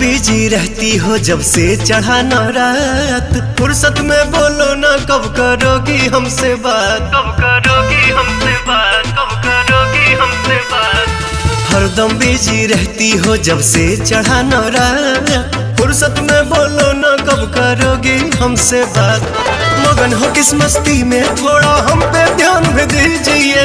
Busy रहती हो जब से चढ़ा नवरात, फुर्सत में बोलो ना कब करोगी हमसे बात, कब करोगी हमसे बात, कब करोगी हमसे बात। हरदम बिजी रहती हो जब से चढ़ा नवरात, फुर्सत में बोलो ना कब करोगी हमसे बात। मगन हो किस मस्ती में थोड़ा हम पे ध्यान भी दीजिए।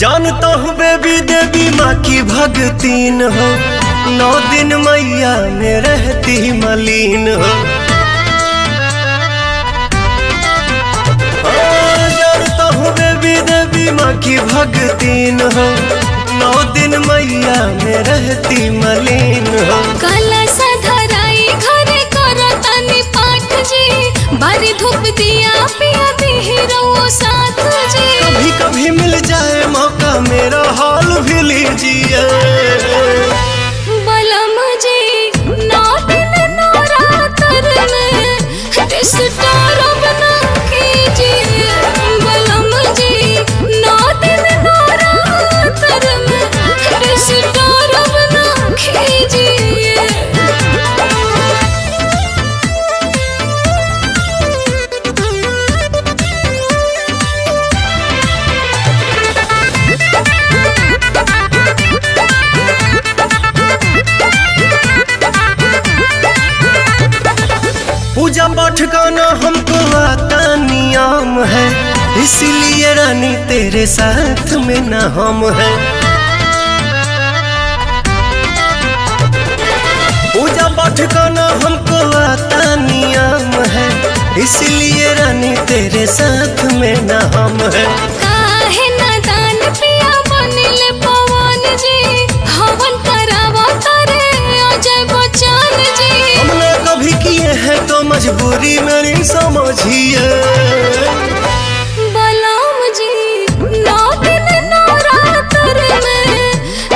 जानता हूँ बेबी देवी माँ की भगतीन हो, 9 दिन मैया में रहती मलीन हो। जानता हूँ बेबी देवी माँ की भगतीन हो, 9 दिन मैया में रहती मलीन हो। काला सा धराई घरे करतनी पाठ जी, भरी धूप दिया पिया बिहरो साथ जी। कभी कभी मिल जाए मौका मेरा हाल भी लीजिए। बलम जी 9 दिन 9 रात में रिश्ता बना कीजिए। बलम जी 9 दिन 9 रात में रिश्ता बना कीजिए। पूजा पाठ गाना हमको आता नियम है, इसलिए रानी तेरे साथ में ना हम है। पूजा पाठ गाना हमको आता नियम है, इसलिए रानी तेरे साथ में ना हम है। काहे नादान पिया बनले पवन जी, हवन करावा तारे अजय बच्चन जी। हमने कभी किए हैं तो मजबूरी मेरी समझिए। बलम जी 9 दिन 9 रात में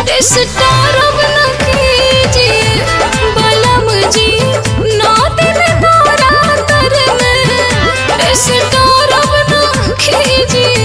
रिश्ता बना कीजिए। बलम जी 9 दिन 9 रात में रिश्ता बना कीजिए।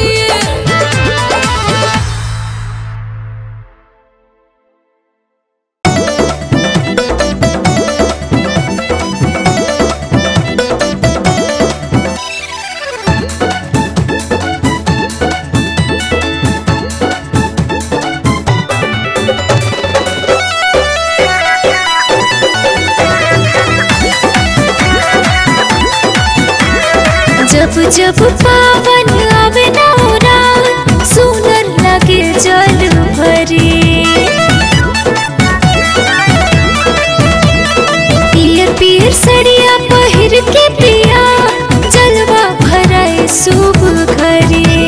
जब पावन आवे नवरात, सुंदर लगे जल भरी। पीर पीर सड़िया पहिर के पिया, जलवा भराए शुभ घरी।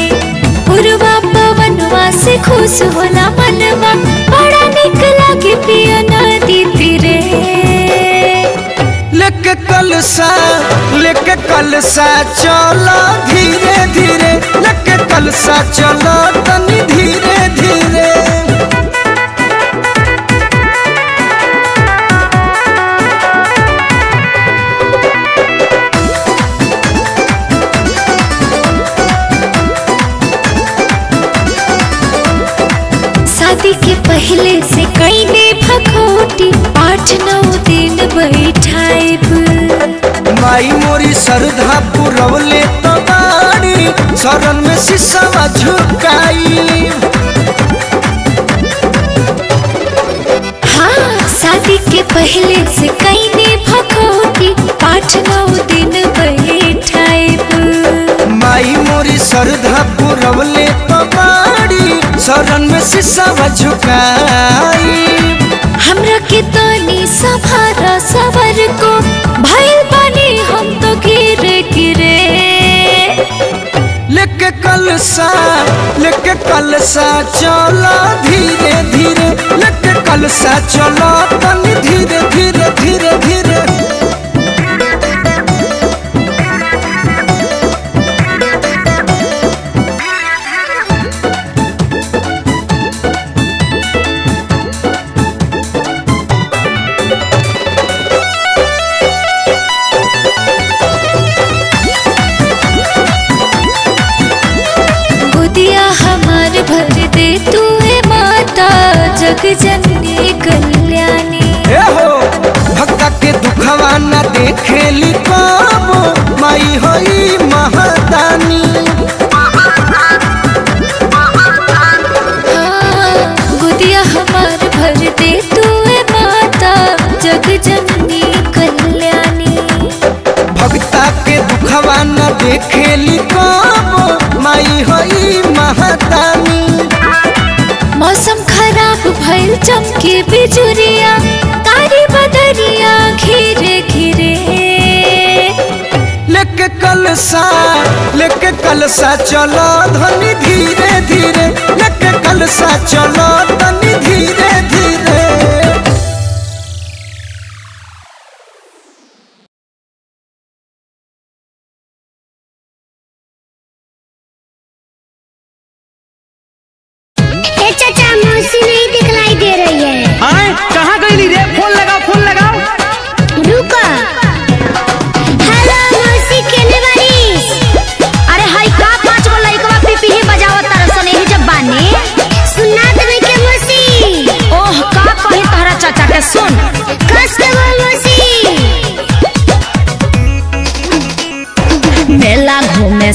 पुरवा पवनवा से खुश होला मनवा, बड़ा निक लागे पिया नदी तीरे। लेके कलसा चला धीरे धीरे, लेके कलसा चला तनी धीरे धीरे। शादी के पहले से कईले भखोटी, 8-9 दिन बैठाए। माई मोरी श्रद्धा पुरवले तो बाड़ी, शरण में शीशवा झुकाई। हाँ शादी के पहले से कईने भखोटी, 8-9 दिन बैठाए। माई मोरी श्रद्धा पुरवले तो बाड़ी, शरण में शीशवा झुकाई। हमरा के तनी सभारा सवर को, भइल बानी हम तो गिरे गिरे। लेके कलसा सा चला धीरे धीरे, लटकल सा चला तनी धीरे धीरे धीरे धीरे। जननी कल्याणी हो भक्ता के दुखवा न देखेली पाबो, माई होई महतानी। हाँ, गुदिया हमार भर दे तू ए माता जग जननी कल्याणी। भक्ता के दुखवा न देखेली पाबो, माई होई महतानी। मौसम खराब भइल चमके बिजुरिया, कारी बदरिया घिरे घिरे। लेके कलसा चलो धनी धीरे धीरे, लेके कलसा चलो धनी धीरे धीरे।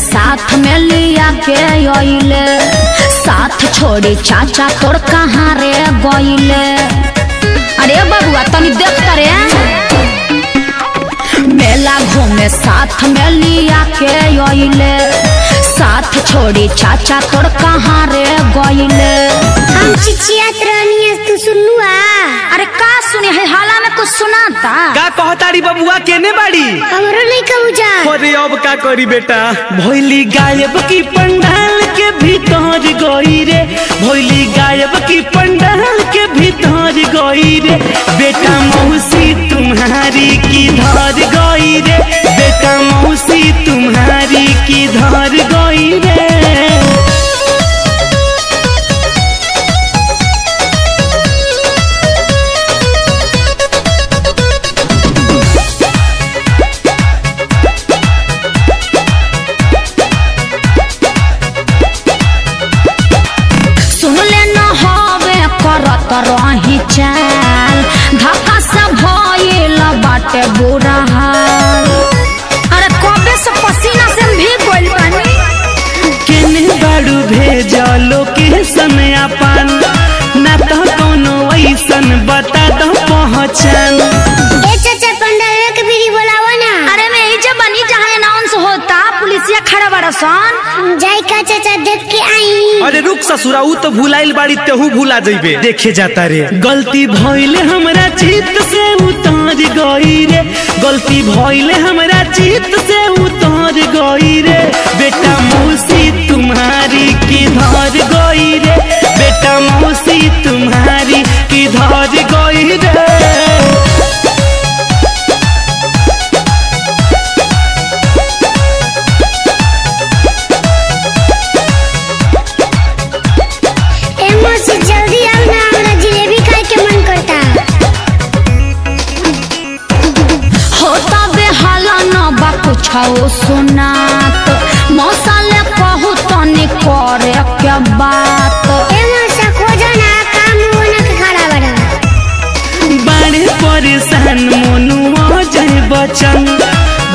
साथ में लिया के योइले, साथ छोड़ी चाचा तोड़ कहाँ रे गोइले। अरे बबुआ तनी देख रे, मेला घूमे साथ में लिया के योइले, साथ छोड़ी चाचा तोड़ कहाँ रे गोइले। हम चिचियात रहनी तू सुनुआ। अरे का सुने है हाला में कुछ सुनाता का कहताड़ी बबुआ केने बाड़ी हमरो नहीं कहूजा। अरे अब का करी बेटा, भोली गायब की पंडाल के भीतर गई रे, भोली गायब की पंडाल के भीतर गई रे। बेटा मौसी तुम्हारी की धार गई रे, बेटा मौसी तुम्हारी की धार गई रे। अरे कबे से पसीना से भीग गइल बानी। केने बाड़ू भेजलो के समय अपन, ना तो कोनो ऐसन बता दो पहचान। ए चाचा पंडाल के बीड़ी बोलावा ना। अरे मैं ई जे बनी जहां अनाउंस होता पुलिसिया खड़ा बड़ा सन जाई का चाचा देख के आई। अरे रुक ससुरा, ऊ तो भुलाइल बाड़ी, तेहू भुला जइबे। देखे जाता रे गलती भइले हमरा चित से उतार गई रे, गलती भइले हमरा चित से उतर गई रे। बेटा मौसी तुम्हारी की धार गई रे, बेटा मौसी तुम्हारी की धार गई रे। ओ सुना तो मौसले कहू तो नहीं करे क्या बात। ए मौसा खोजो ना काम होना के खड़ा बड़ा बड़े परेशान मोनू हो जाए बचन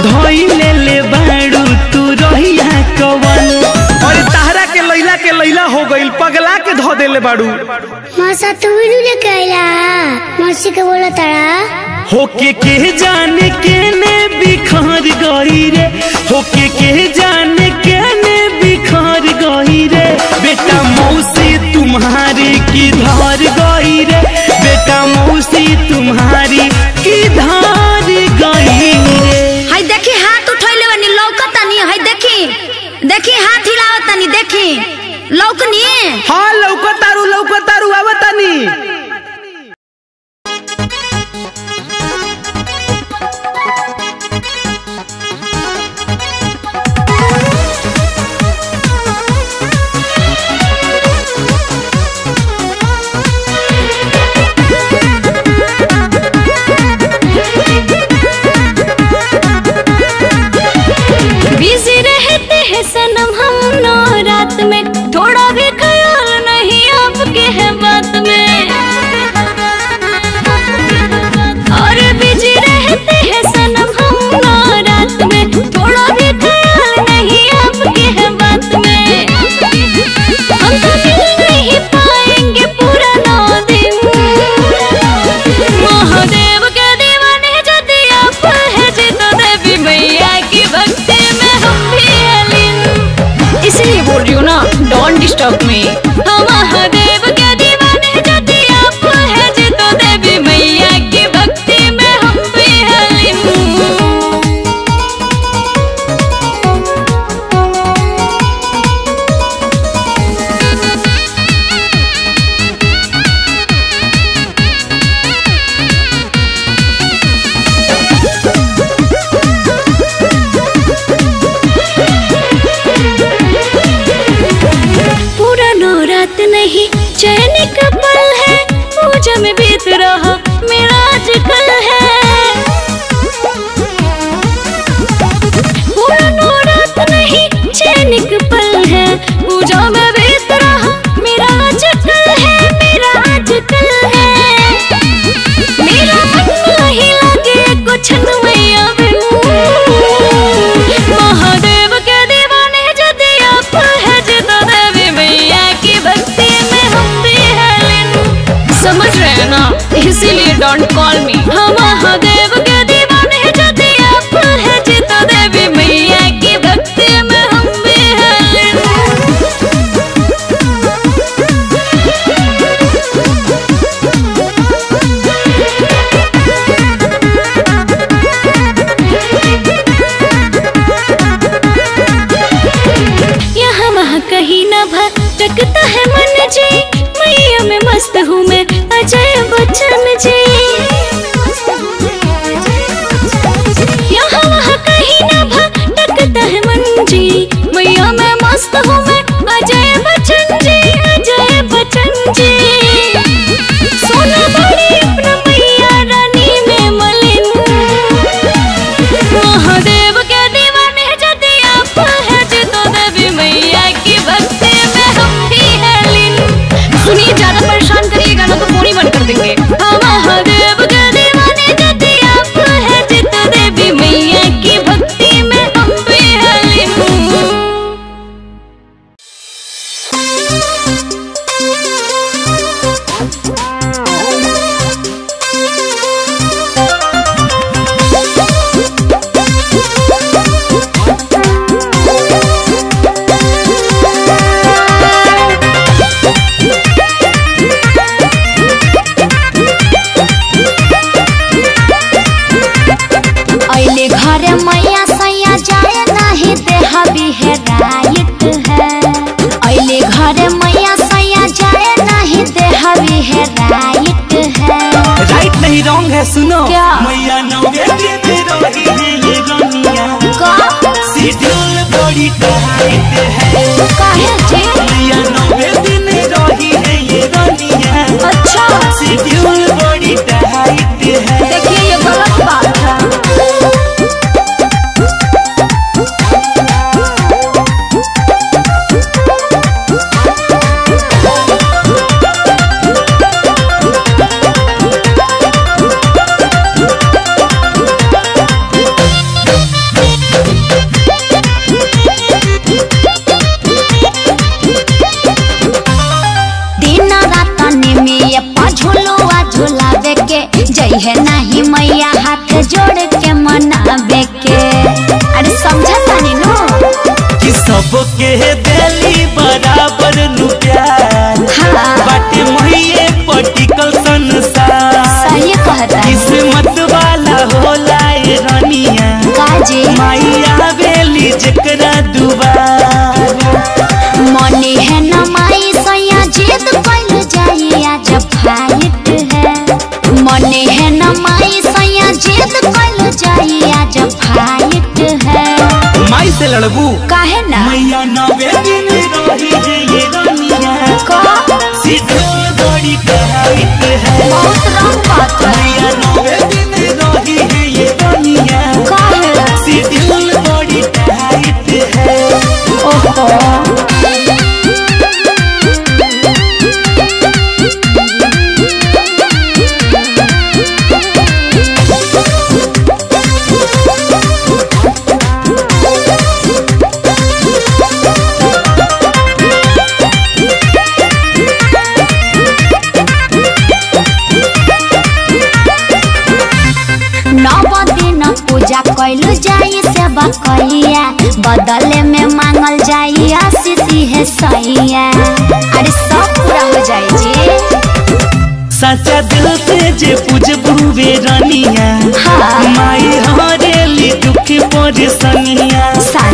धोई ले बाड़ू तू रहिया कवन। और ताहरा के लैला हो गइल पगला के धो देले बाड़ू। मौसा तू ने कहला मौसी के बोला तारा होके के जाने के ने बिखर गई रे, होके के जाने के ने बिखर गई रे। बेटा मौसी तुम्हारी की धार गई रे, बेटा मौसी तुम्हारी की धार गई रे। हाय देखी हाथ उठैले बनी लौकतानी, हाय देखी देखी हाथ हिलावतानी देखी लौकनी। नहीं चैन का पल है, पूजा में बीत रहा मेरा आज कल है। पूरा रात नहीं चैन का पल है, पूजा में बीत रहा मेरा आज कल है, मेरा आज कल है। मेरा मन नहीं लगे कुछ तुम्हें अब महादेव के दीवाने जो दिया फल है। जितना देवी मैया की भक्ति में हम भी है लीन, समझ रहे ना, इसीलिए डोंट कॉल मी। हम महादेव के दीवाने जो दिया फल है, जितना देवी मैया की भक्ति में हम भी है लीन। यहाँ वहाँ कहीं न भटकता है मन जी, मैया में मस्त हूँ मैं अजय बच्चन जी। यहाँ वहाँ कहीं न भटकता है मन जी, मैया में मस्त हूँ मैं अजय बच्चन जी, अजय बच्चन जी। सोना बड़ी अपना मैया रानी में मलिन, महादेव के दीवाने जो दिया फल है। जितना देवी मैया की भक्ति में हम भी है लीन। सुनिए, ज्यादा परेशान करिएगा ना तो फोन ही बंद कर देंगे। हम महादेव के दीवाने जो दिया फल है, जितना देवी मैया की भक्ति में हम भी है लीन। सुनो मैया बड़ी अच्छा बड़ी है। देखिए ये गलत बात है। है नहीं मैया हाथ जोड़ के मनावे के, अरे समझा तानी नो कि सबके दिली बराबर नु प्यार बाटे मइए पटिकल संसार। सही कहता है किस्मत वाला होला ए रानिया काजी मैया बेली जकरा दुबार मने है ना माई सया जिद कइल जाई आज फाइट है। मने है न माई सया जिद कल जाई आज फाइट है। माई से लड़बू काहे ना मैया नवे दिन रही है ये दुनिया का सिद्धूल बड़ी कहावत है। बहुत रंग बात है। मैया नवे दिन रही है ये दुनिया का सिद्धूल बड़ी कहावत है। ओहो कैलू जाई सेवा कहिया, बदले में मांगल जाई आशीषी है सैया। अरे सब पूरा हो जाए जी। सच्चा दिल से जे पूजबू वे रानिया माई हरेली दुख परेशानिया।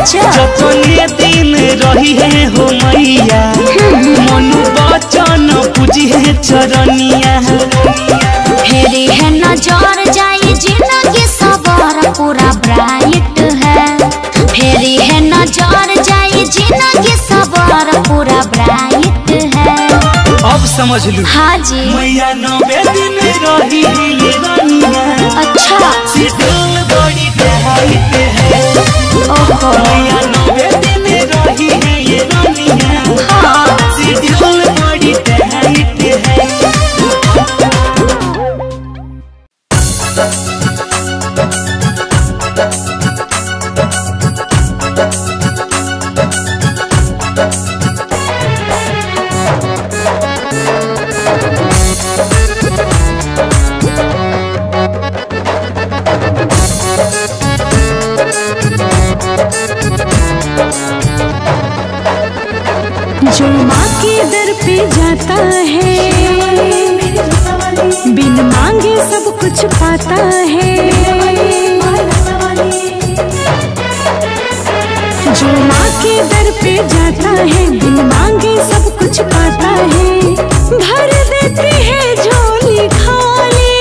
जतने दिन रही है हो मैया मनु बचन पूजी है चरनिया। फेरी है नजर जाई जिंदगी सबर पूरा ब्राइट है। फेरी है नजर जाई जिंदगी सबर पूरा ब्राइट है। समझलू। हाँ जी। मैया नौवे दिन रही ये रानिया। अच्छा। सिद्धल बड़ी तहाई पे है। ओहो। मैया नौवे दिन रही ये रानिया। हाँ। सिद्धल बड़ी तहाई पे है। जो माँ के दर पे जाता है बिन मांगे सब कुछ पाता है। जो माँ के दर पे जाता है बिन मांगे सब कुछ पाता है। भर देती है झोली खाली,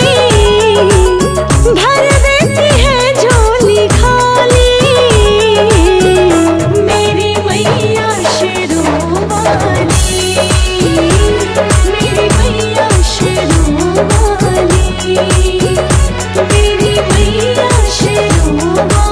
भर देती है झोली खाली। मेरी मैया शेरों वाली, मेरी मैया शेरों वाली, मेरी मैया शेरों वाली।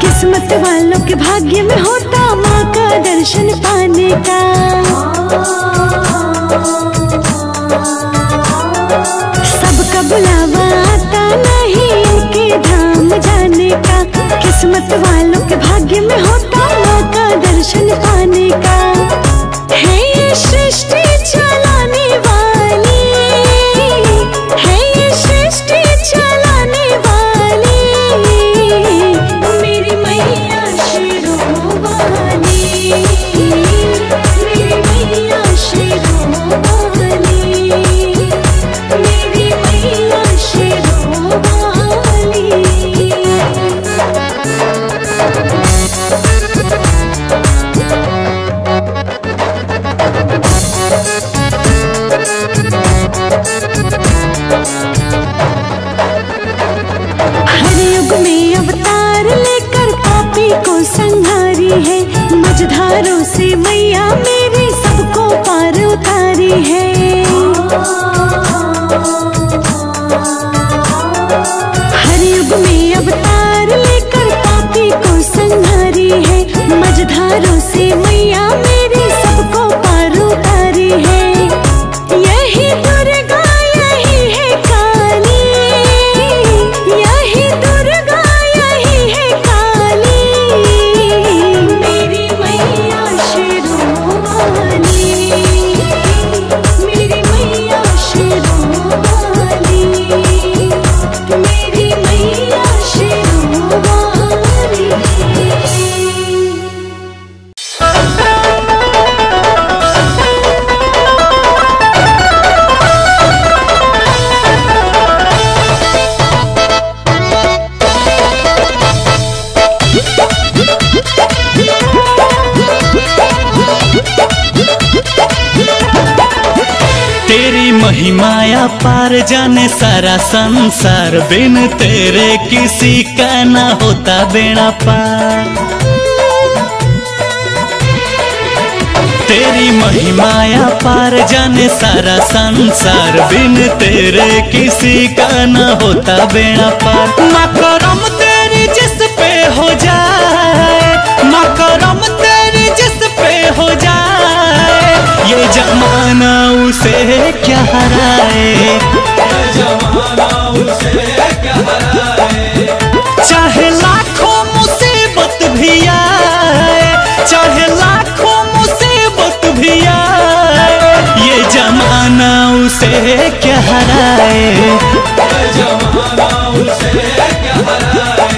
किस्मत वालों के भाग्य में होता माँ का दर्शन पाने का। सबका बुलावा आता नहीं इनके धाम जाने का। किस्मत वालों के भाग्य में होता माँ का दर्शन पाने का। है ये सृष्टि चलाने वाली, है ये सृष्टि चलाने वाली। धारों से मैया मेरी सबको पार उतारी है। हर युग में अवतार लेकर पापी को संहारी है। मझधारों से मैया मेरी सबको पार उतारी है। यही दुर्गा यही है काली, यही दुर्गा यही है काली। माया पार जाने सारा संसार, बिन तेरे किसी का ना होता बेड़ा पार। तेरी महिमाया पार जाने सारा संसार, बिन तेरे किसी का ना होता बेड़ा पार। माँ करम तेरी जिस पे हो जाए, माँ करम तेरी जिस पे हो जाए। ये जमाना उसे क्या हराए, जमाना उसे क्या हराए। चाहे लाखों मुसीबत भी आए, चाहे लाखों मुसीबत भी आए। ये जमाना उसे क्या हराए, जमाना उसे क्या हराए।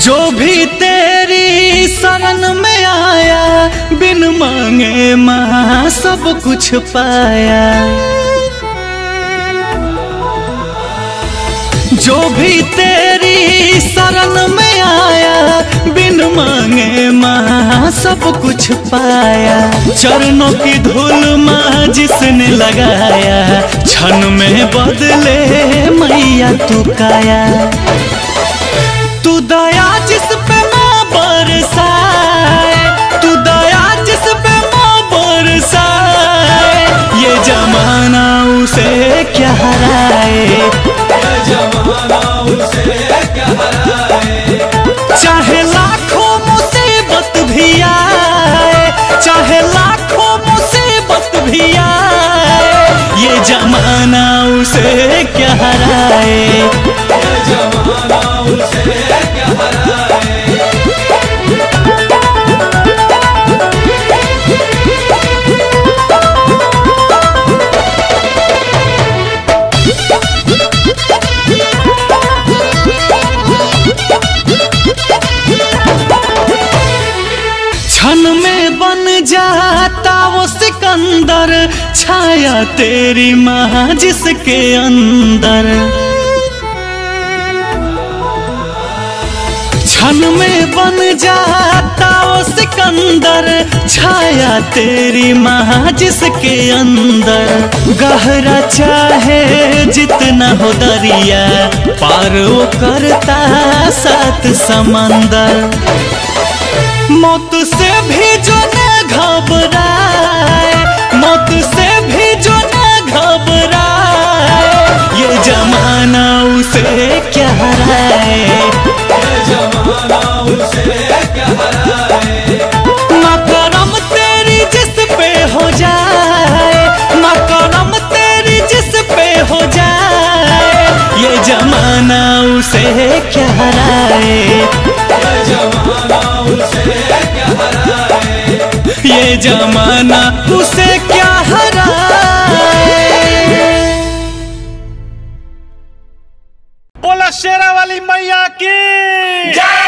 जो भी तेरी शरण में आया, बिन मांगे माँ सब कुछ पाया। जो भी तेरी शरण में आया, बिन मांगे माँ सब कुछ पाया। चरणों की धूल माँ जिसने लगाया, क्षण में बदले मैया तू काया। तू दया जिस पे माँ बरसाए, तू दया जिस पे माँ बरसाए, ये जमाना उसे क्या हराए, ये जमाना उसे क्या हराए। चाहे लाखों मुसीबत भी आए, चाहे लाखों मुसीबत भी आए, ये जमाना उसे क्या हराए, ये जमाना उसे क्षण में बन जाता वो सिकंदर, छाया तेरी माँ जिसके अंदर। क्षण में बन जाता वो सिकंदर, छाया तेरी माँ जिसके अंदर। गहरा चाहे जितना हो दरिया, पार वो करता साथ समंदर। मौत से भी जो न घबराए, मौत से भी जो न घबराए, ये जमाना उसे क्या हराए, ये जमाना उसे क्या हराए। माँ करम तेरी जिस पे हो जाए, माँ करम तेरी जिस पे हो जाए, ये जमाना उसे क्या हराए, ये जमाना उसे क्या हराए। बोला शेरा वाली मैया की जय।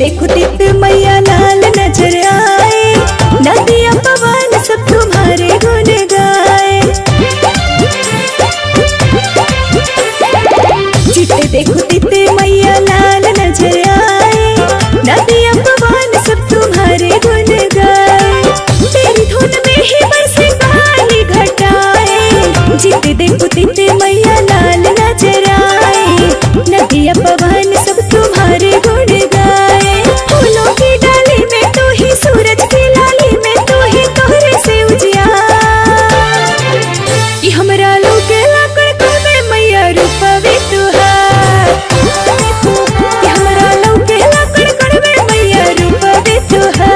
देखो तित मैया लाल नजर आए, नदिया पवन सब तुम्हारे गुण गाए। जिते देखो तित मैया लाल नजर आए, नदिया पवन सब तुम्हारे गुण गाए। तेरी धुन में ही बरसे काली घटाए, जिते देखो तित मैया लाल नजर आए, नदिया पवन सब तुम्हारे गुण गाए। फूलों की डाली में तू ही, सूरज की लाली में तू ही, कोहरे से उजिया कि हमरा लोग के लाकड़ में मैया रूपा भी तुहार, कि हमरा लोग के लाकड़ में मैया रूपा भी तुहार।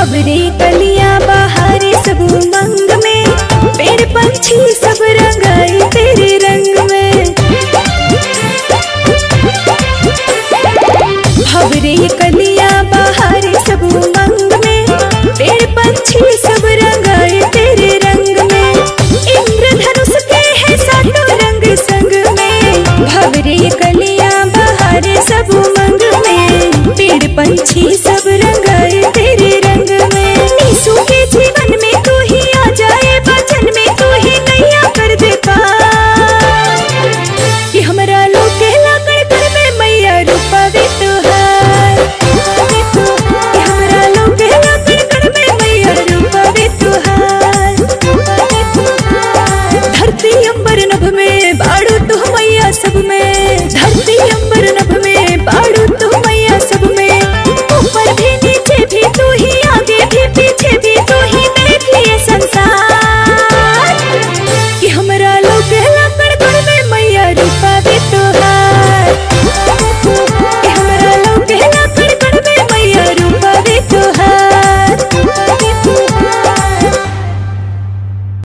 भवरी कलियां बहारे सब उमंग में, पेड़ पंछी